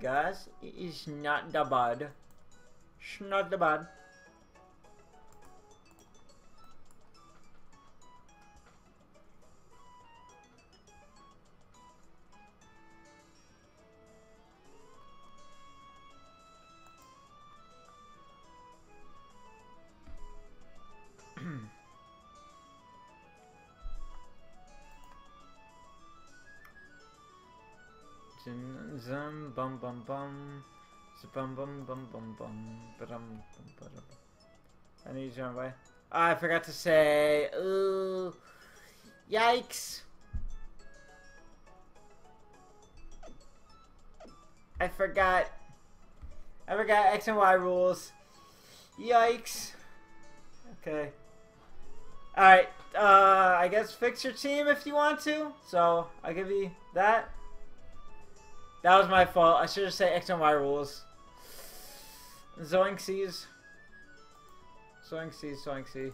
guys. It is not that bad. It's not that bad. Zum bum bum bum, bum bum bum bum bum. I need to run away. I forgot to say. Ooh, yikes! I forgot. I forgot X and Y rules. Yikes! Okay. All right. I guess fix your team if you want to. So I'll give you that. That was my fault. I should have said X and Y rules. Zoinksies. Zoinksies, zoinksie.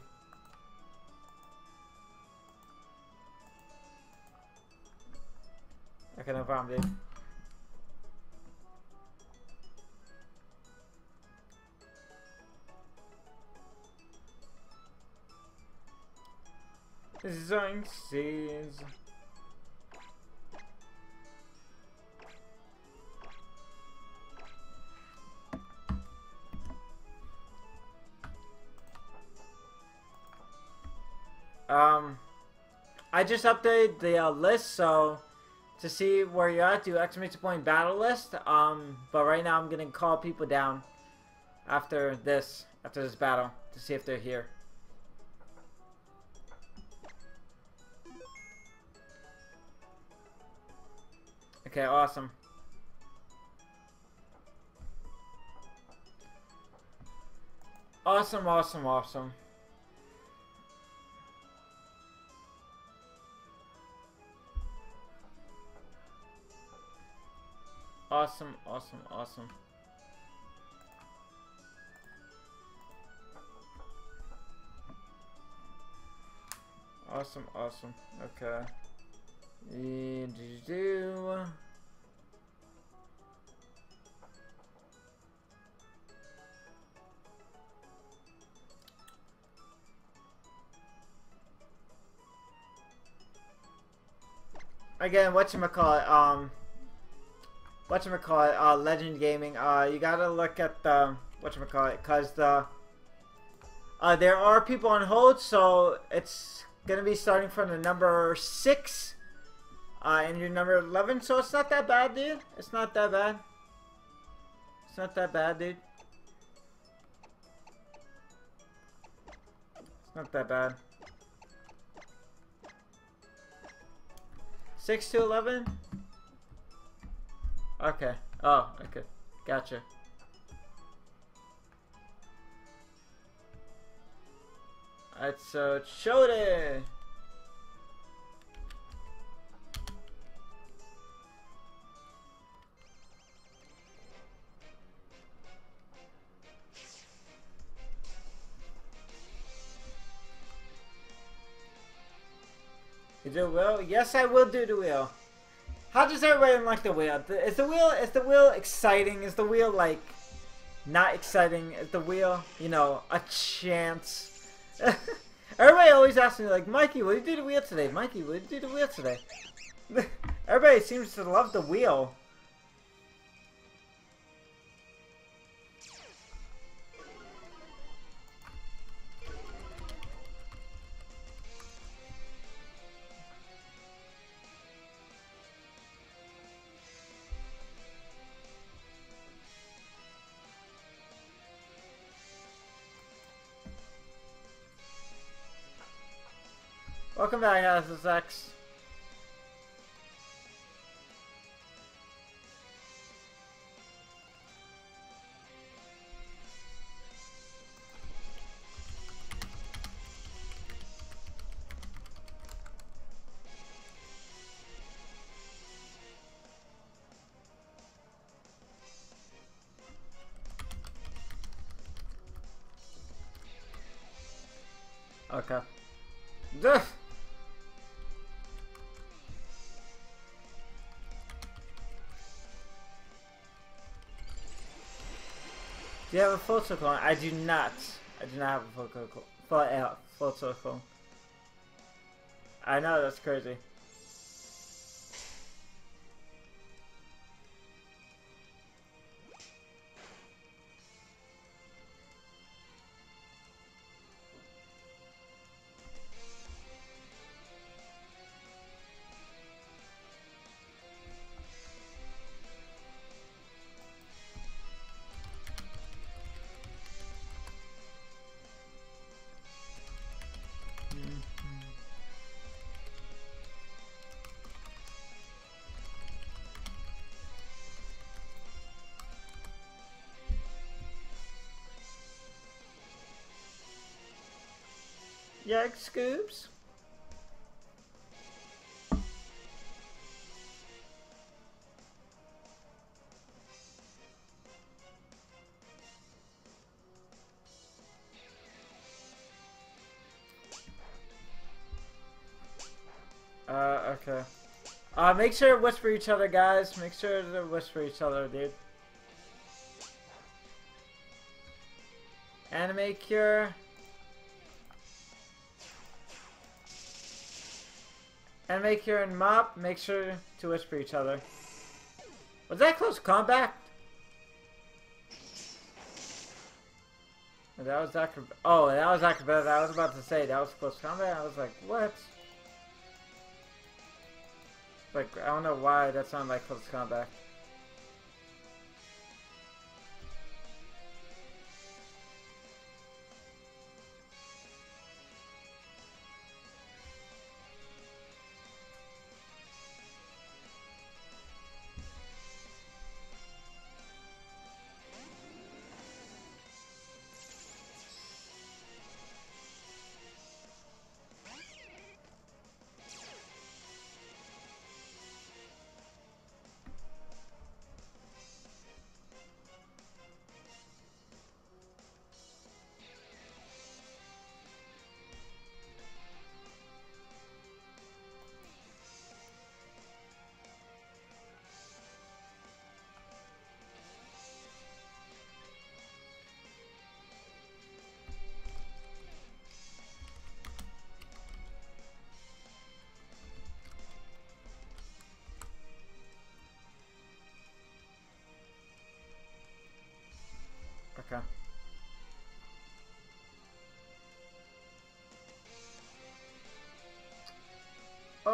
Okay, no problem, dude. Zoinksies. I just updated the list, so to see where you're at, do exclamation point battle list. But right now I'm gonna call people down after this battle, to see if they're here. Okay, awesome. Awesome, awesome, awesome. Awesome, awesome, awesome. Awesome, awesome. Okay. Again, whatchamacallit, Legend Gaming, you gotta look at the, cause the, there are people on hold, so it's gonna be starting from the number 6, and your number 11, so it's not that bad, dude. It's not that bad. It's not that bad, dude. It's not that bad. 6 to 11? Okay. Oh, okay. Gotcha. Alright, so Chode! You do well? Yes, I will do the wheel. How does everybody unlock the wheel? Is the wheel exciting? Is the wheel like not exciting? Is the wheel, you know, a chance? Everybody always asks me like, Mikey, will you do the wheel today? Mikey, will you do the wheel today? Everybody seems to love the wheel. Welcome back, guys. This is X. Okay. Duh. Do you have a photoclone? I do not. I do not have a photoclone. I know, that's crazy. Jack Scoobs. Okay. Make sure to whisper each other, guys. Make sure to whisper each other, dude. Anime Cure. Anime Cure and Mop, make sure to whisper each other. Was that close combat? That was acrobat. Oh, that was acrobat. I was about to say that was close combat. I was like, what? Like, I don't know why that sounded like close combat.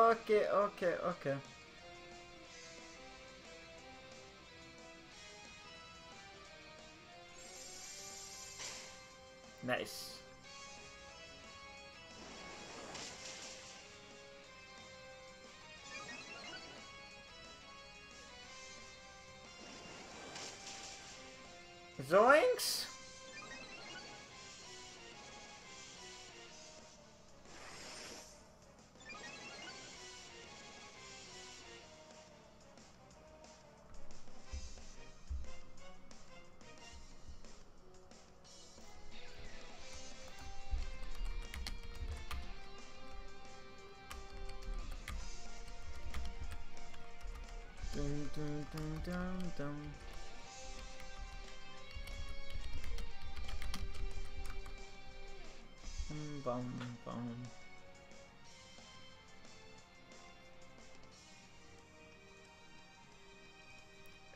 Okay. Okay. Nice. Zoinks! Dum dum dum dum dum. Bum bum.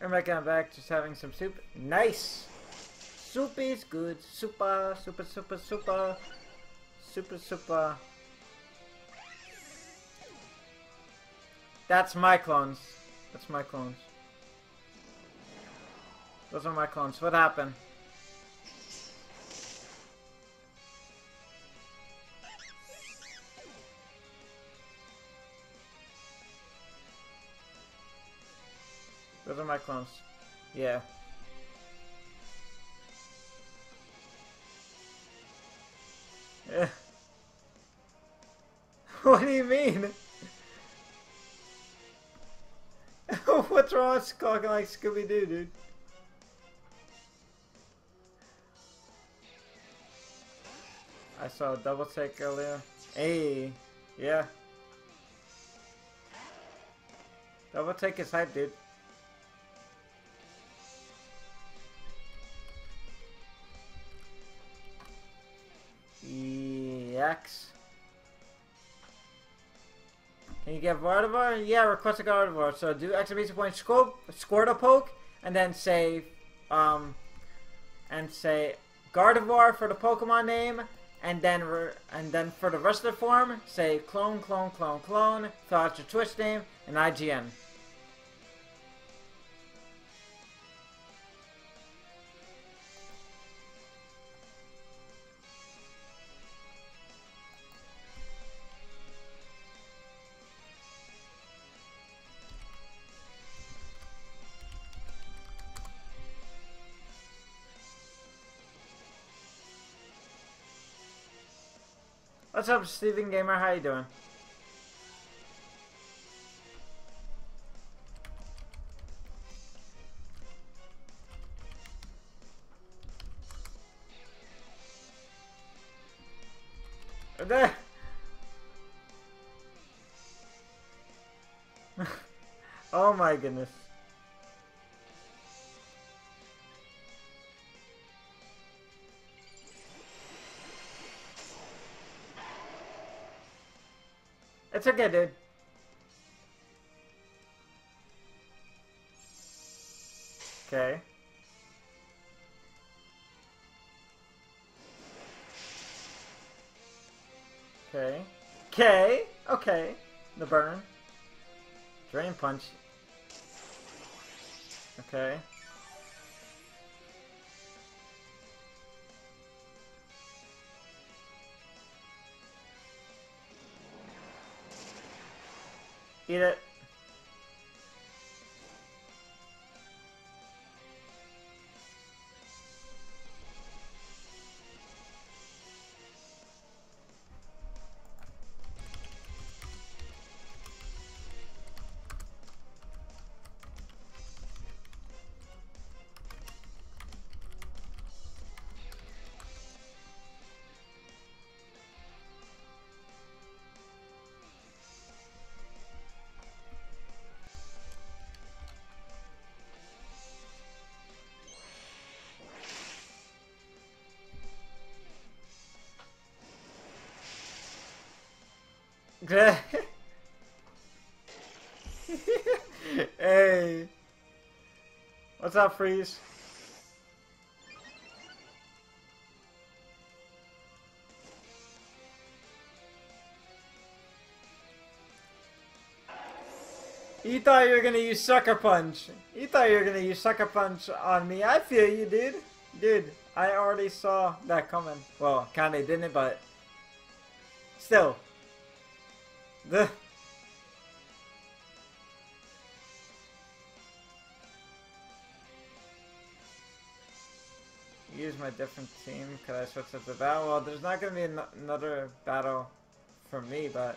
Everybody, I'm back, just having some soup. Nice! Soup is good. Super. That's my clones. Those are my clones. What happened? Those are my clones. Yeah. Yeah. What do you mean? What's wrong with talking like Scooby-Doo, dude? I saw a double take earlier. Hey. Yeah. Double take is hype, dude. EX. Can you get Gardevoir? Yeah, request a Gardevoir. So do exclamation point Squirtlepoke, and then say, Gardevoir for the Pokemon name, and then for the rest of the form, say clone, clone, clone, clone. Fill out your Twitch name and IGN. What's up, Steven Gamer? How you doing? Oh my goodness. It's okay, dude. Okay. Okay. Okay. Okay. The burn. Drain punch. Okay. Eat it. Hey, what's up, Freeze? You thought you were gonna use Sucker Punch. You thought you were gonna use Sucker Punch on me. I feel you, dude. Dude, I already saw that coming. Well, kinda didn't, but still. The use my different team. Could I switch up the battle? Well, there's not going to be another battle for me, but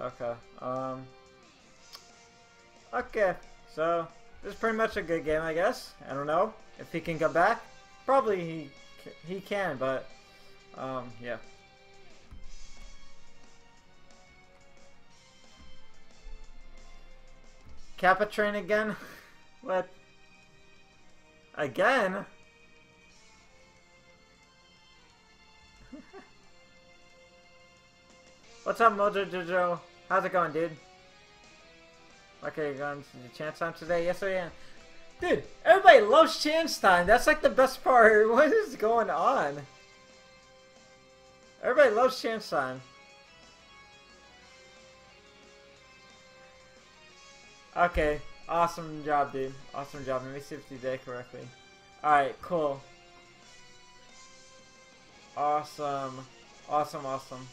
okay. Okay, so this is pretty much a good game, I guess. I don't know if he can come back. Probably he can, but yeah. Kappa train again? What? Again? What's up, Mojo Jojo? How's it going, dude? Okay, going to chance time today? Yes, I am. Dude, everybody loves chance time. That's like the best part. What is going on? Everybody loves chance time. Okay, awesome job, dude. Awesome job. Let me see if you did it correctly. Alright, cool. Awesome. Awesome, awesome.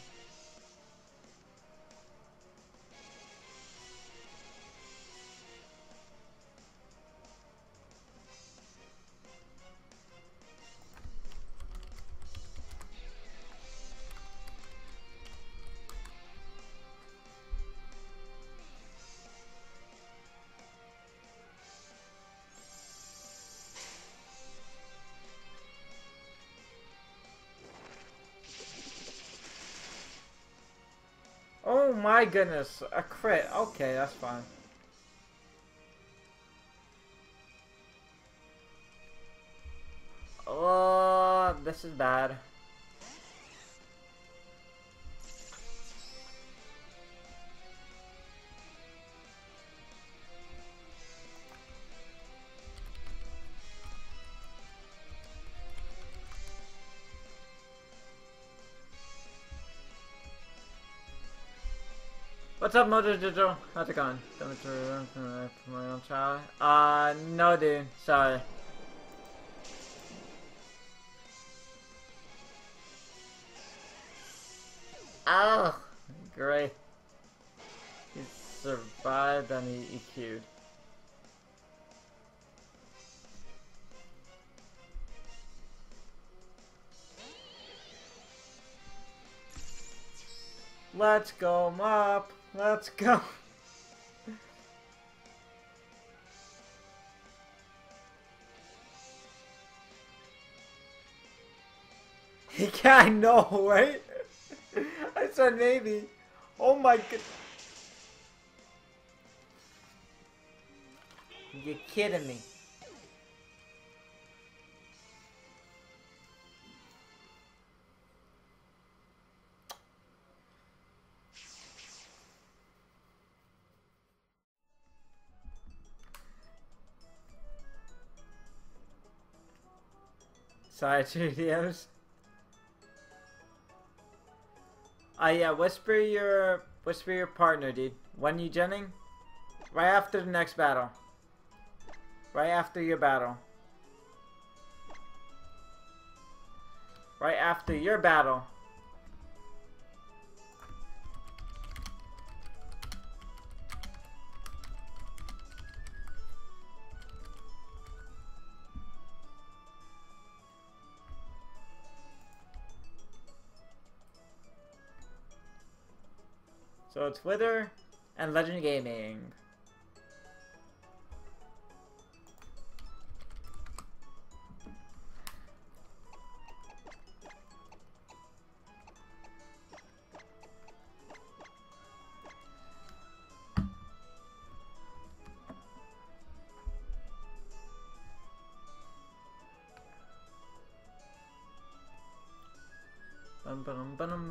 my goodness, a crit. Okay, that's fine. Oh, this is bad. What's up, Mojo Jojo? How's it going? Coming through from my own child? No, dude. Sorry. Oh, great. He survived and he EQ'd. Let's go, Mop. Let's go. He can't, I know, right? I said maybe. Oh my god. You're kidding me. Sorry, 2DMs. Yeah, whisper your partner, dude. When you genning? Right after the next battle. Right after your battle. Right after your battle. So Twitter and Legend Gaming. Bum bum bum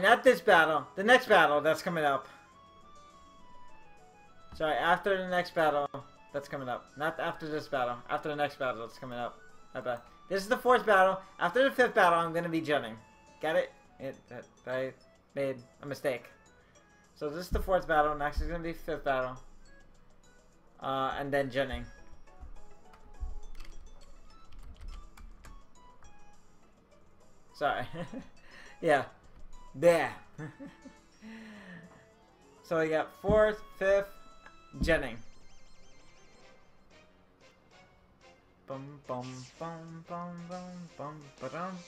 not this battle. The next battle that's coming up. Sorry, after the next battle that's coming up. Not after this battle. After the next battle that's coming up. My bad. This is the 4th battle. After the 5th battle, I'm gonna be genning. Got it? I made a mistake. So this is the 4th battle. Next is gonna be 5th battle. And then genning. Sorry. Yeah. There. So we got 4th, 5th. Jenning. Bum bum bum bum bum bum ba-dum.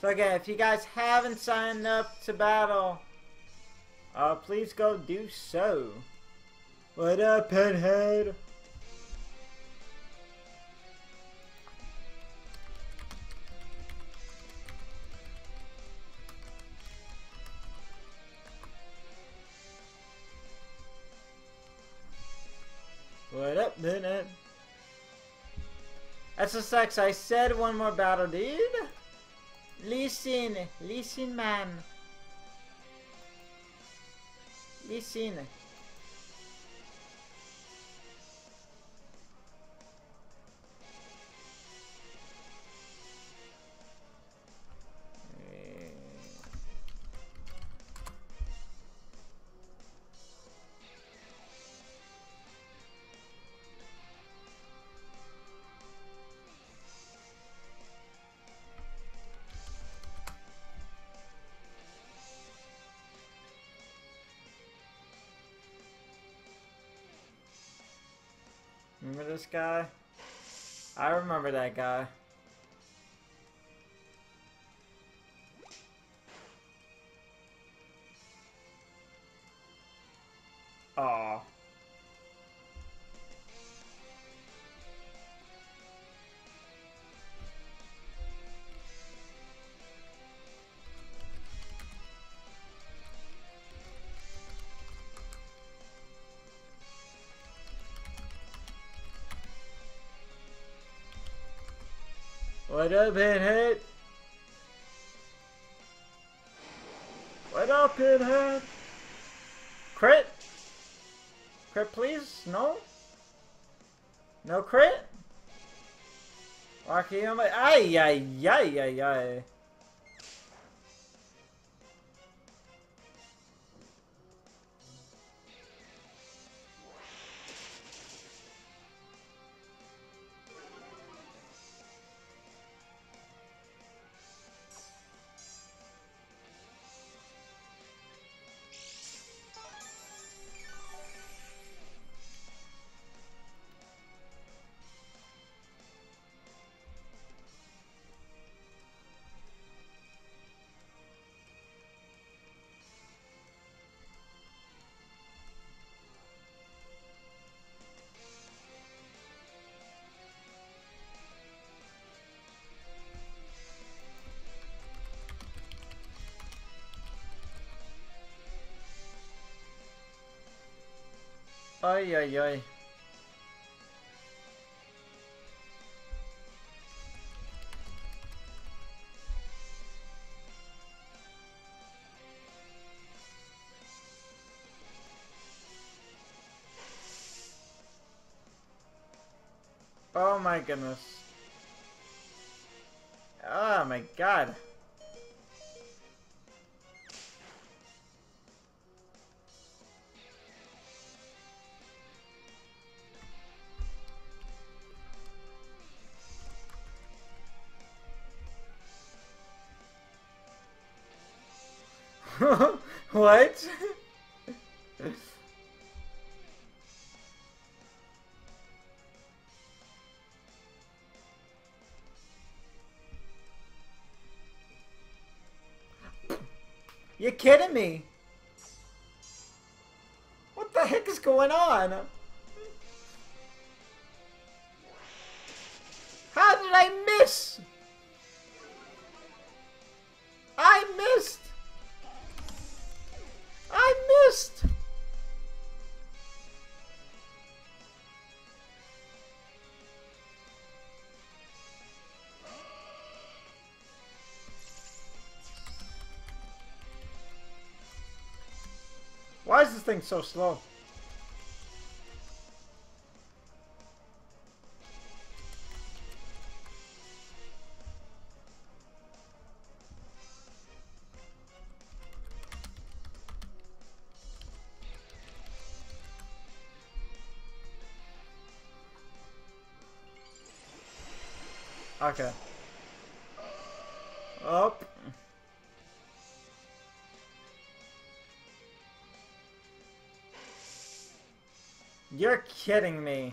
So again, if you guys haven't signed up to battle, please go do so. What up, Pinhead? What up, Pinhead? SSX, I said one more battle, dude. Listen, man. Listen. this guy? I remember that guy. Aw. What up, Pinhead? What up, Pinhead? Crit? Crit, please? No? No crit? Lucky him. Ay, ay, ay, ay, ay. Ay, ay, ay. Oh my goodness. Oh my god. What? You're kidding me. What the heck is going on? How did I miss? I missed. Why is this thing so slow? Okay. Up. You're kidding me.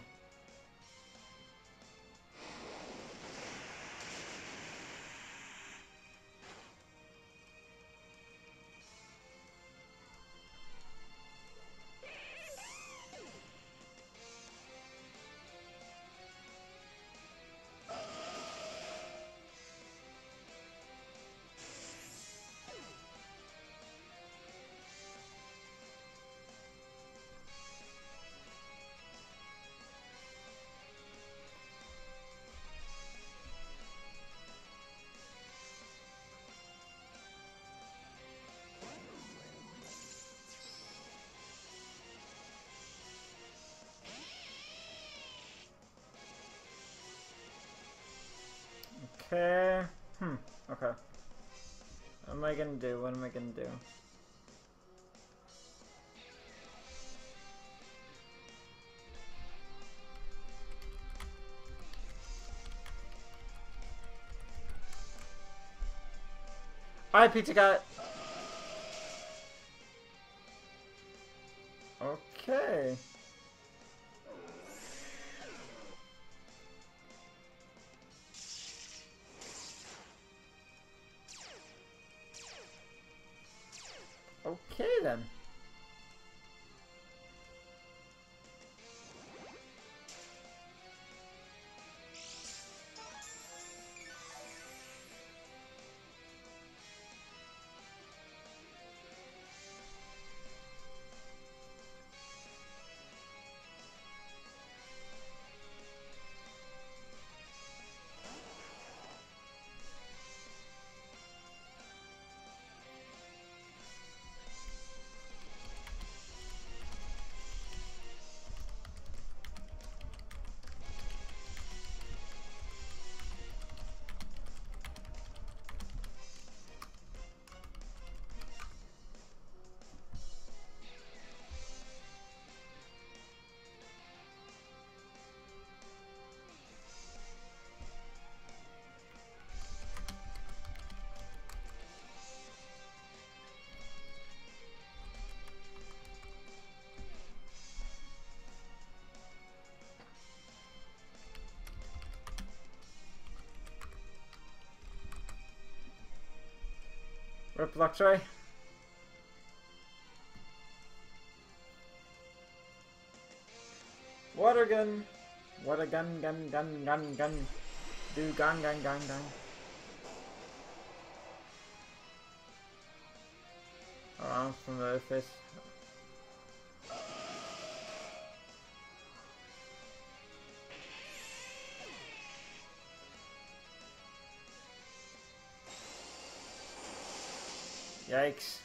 Okay. Okay. What am I gonna do? What am I gonna do? Alright, Pizza Cat. Okay. Okay then. Rip Luxray. Water gun! What a gun, gun, gun, gun, gun. Do gun, gun, gun, gun. Around from the fish. Yikes.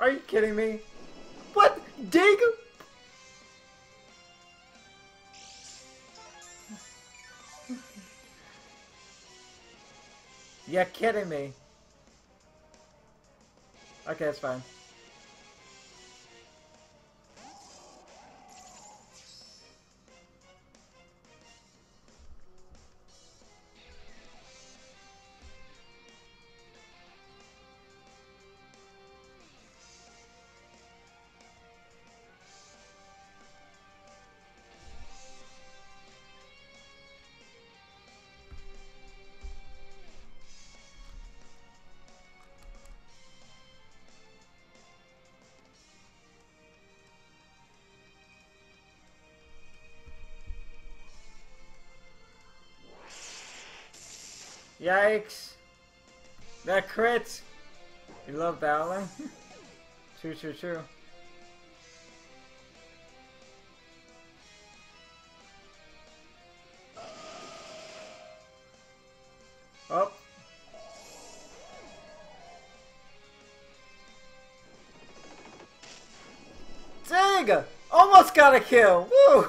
Are you kidding me? What? Dig? You're kidding me. Okay, it's fine. Yikes! That crit! You love battling? True, true, true. Oh! Dang! Almost got a kill! Woo!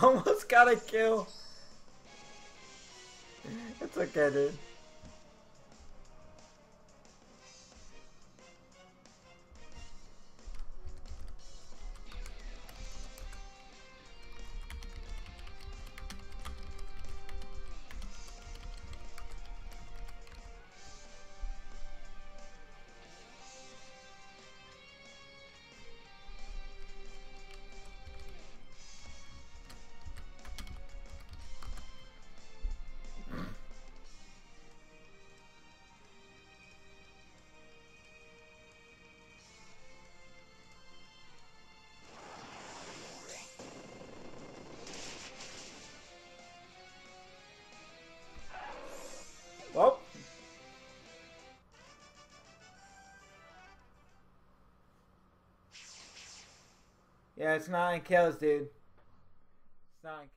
Almost got a kill. It's okay, dude. Yeah, it's 9 kills, dude. It's 9 kills.